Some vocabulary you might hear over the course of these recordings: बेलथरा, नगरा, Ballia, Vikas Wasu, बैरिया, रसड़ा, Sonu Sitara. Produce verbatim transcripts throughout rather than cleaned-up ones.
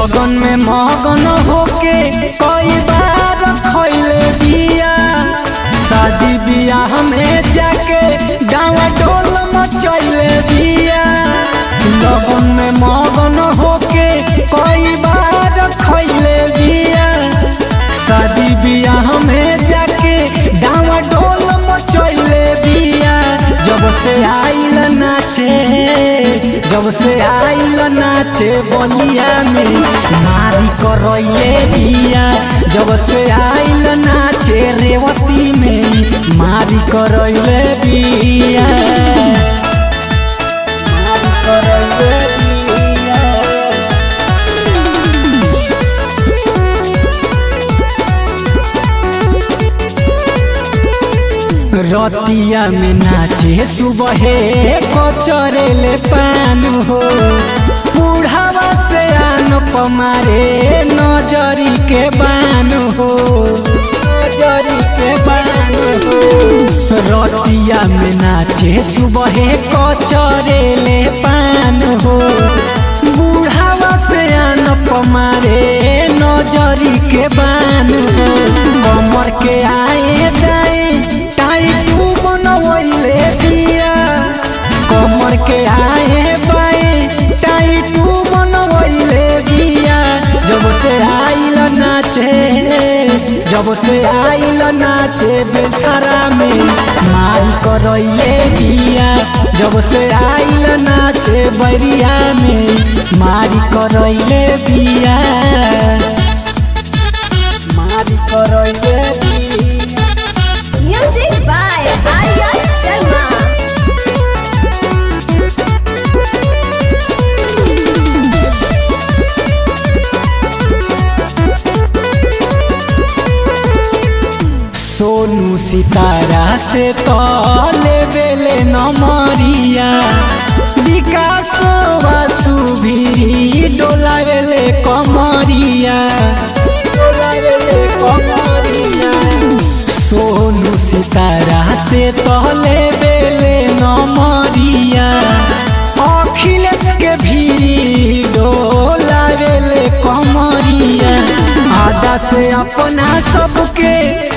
लगन में मगन होके कई बार खइले बिया, शादी बियाह में जाके गाँव डोल मचैले बिया। लगन में मगन होके कई बार खइले बिया, शादी बियाह में जाके गाँव डोल मचैले बिया। जब से आइल नाचे, जब से आइल नाचे बलिया में मारी करैले बिया। जब से आइल नाचे रेवती में मारी करैले बिया। रतिया में नाचे सुबहे कचरेले पान हो, बुढ़ावा से आन पमारे नजरी के बान हो, नजरी के बान हो। रतिया में नाचे सुबहे कचरेले पान हो, बुढ़ावा से आन पमारे नजरी के बान हो। कमर के आए दाएं कमर के आए बाए टाई तू बनवैले बिया। जब से आइल नाचे, जब से आइल नाचे बेलथरा में मारी करैले बिया। जब से आइल नाचे बैरिया में मारी करैले बिया, मारी करैले सोनू सितारा से तले बेले नमरिया, विकास वासुभिरी डोला बेले कमरिया, डोला बेले कमरिया। सोनू सितारा से तले बेले नमरिया, अखिलेश के भी डोला बेले कमरिया। आदा से अपना सबके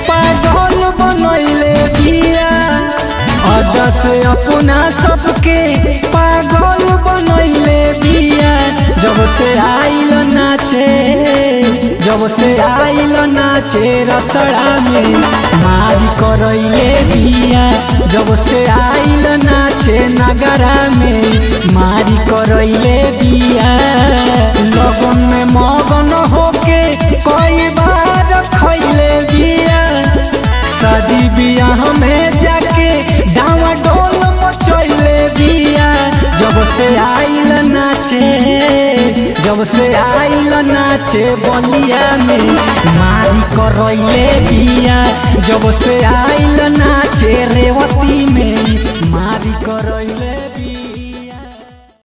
पागल बनैले बिया, आदा से अपना सबके पागल बनैले बिया। जब से आइल नाचे, जब से आइल नाचे रसड़ा में मारी करैले बिया। जब से आइल नाचे नगरा में मारी करैले बिया। लगन में मगन होके कई बार खइले बिया, शादी बियाह में जाके डावा डोल मचैले बिया। जब से आइल नाचे, जब से आइल नाचे बलिया में मारी करैले बिया। जब से आइल नाचे रेवती में